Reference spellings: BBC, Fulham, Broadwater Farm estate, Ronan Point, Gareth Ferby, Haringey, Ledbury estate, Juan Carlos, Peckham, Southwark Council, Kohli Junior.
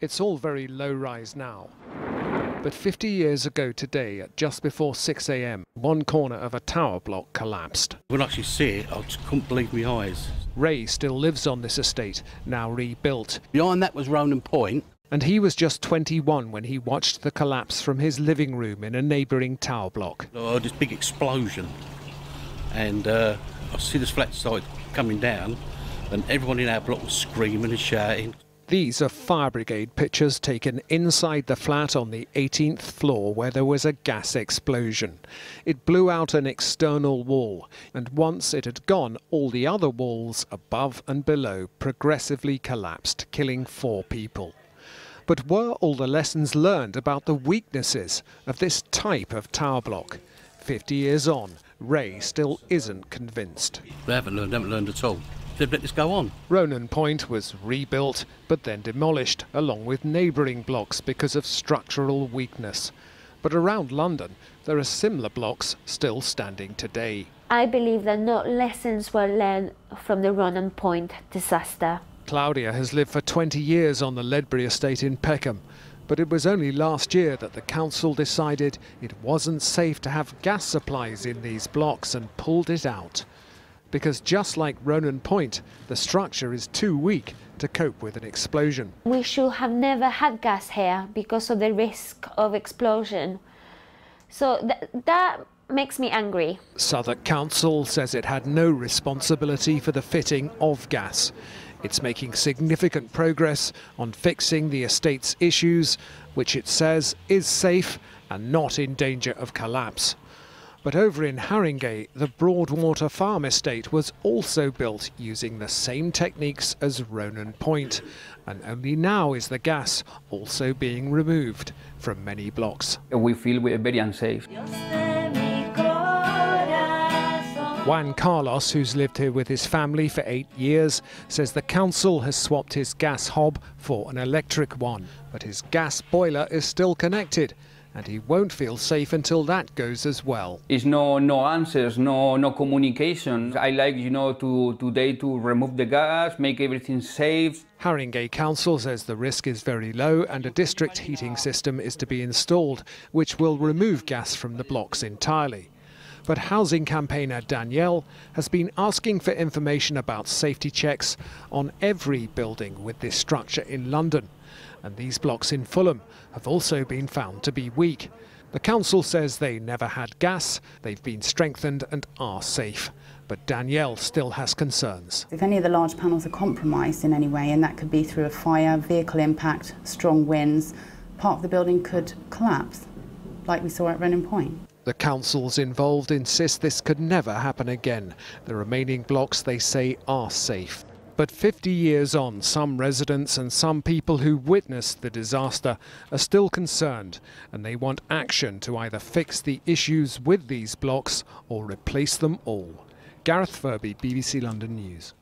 It's all very low-rise now. But 50 years ago today, at just before 6 a.m, one corner of a tower block collapsed. When I actually see it, I just couldn't believe my eyes. Ray still lives on this estate, now rebuilt. Behind that was Ronan Point. And he was just 21 when he watched the collapse from his living room in a neighbouring tower block. I heard this big explosion, and I see this flat side coming down, and everyone in our block was screaming and shouting. These are fire brigade pictures taken inside the flat on the 18th floor where there was a gas explosion. It blew out an external wall, and once it had gone, all the other walls above and below progressively collapsed, killing 4 people. But were all the lessons learned about the weaknesses of this type of tower block? 50 years on, Ray still isn't convinced. They haven't learned at all. They've let this go on. Ronan Point was rebuilt, but then demolished, along with neighbouring blocks because of structural weakness. But around London, there are similar blocks still standing today. I believe that no lessons were learned from the Ronan Point disaster. Claudia has lived for 20 years on the Ledbury estate in Peckham, but it was only last year that the council decided it wasn't safe to have gas supplies in these blocks and pulled it out. Because just like Ronan Point, the structure is too weak to cope with an explosion. We should have never had gas here because of the risk of explosion. So that makes me angry. Southwark Council says it had no responsibility for the fitting of gas. It's making significant progress on fixing the estate's issues, which it says is safe and not in danger of collapse. But over in Haringey, the Broadwater Farm estate was also built using the same techniques as Ronan Point, and only now is the gas also being removed from many blocks. We feel we're very unsafe. Juan Carlos, who's lived here with his family for 8 years, says the council has swapped his gas hob for an electric one, but his gas boiler is still connected, and he won't feel safe until that goes as well. It's no answers, no communication. I like, you know, today to remove the gas, make everything safe. Haringey Council says the risk is very low and a district heating system is to be installed, which will remove gas from the blocks entirely. But housing campaigner Danielle has been asking for information about safety checks on every building with this structure in London. And these blocks in Fulham have also been found to be weak. The council says they never had gas, they've been strengthened and are safe. But Danielle still has concerns. If any of the large panels are compromised in any way, and that could be through a fire, vehicle impact, strong winds, part of the building could collapse, like we saw at Ronan Point. The councils involved insist this could never happen again. The remaining blocks, they say, are safe. But 50 years on, some residents and some people who witnessed the disaster are still concerned, and they want action to either fix the issues with these blocks or replace them all. Gareth Ferby, BBC London News.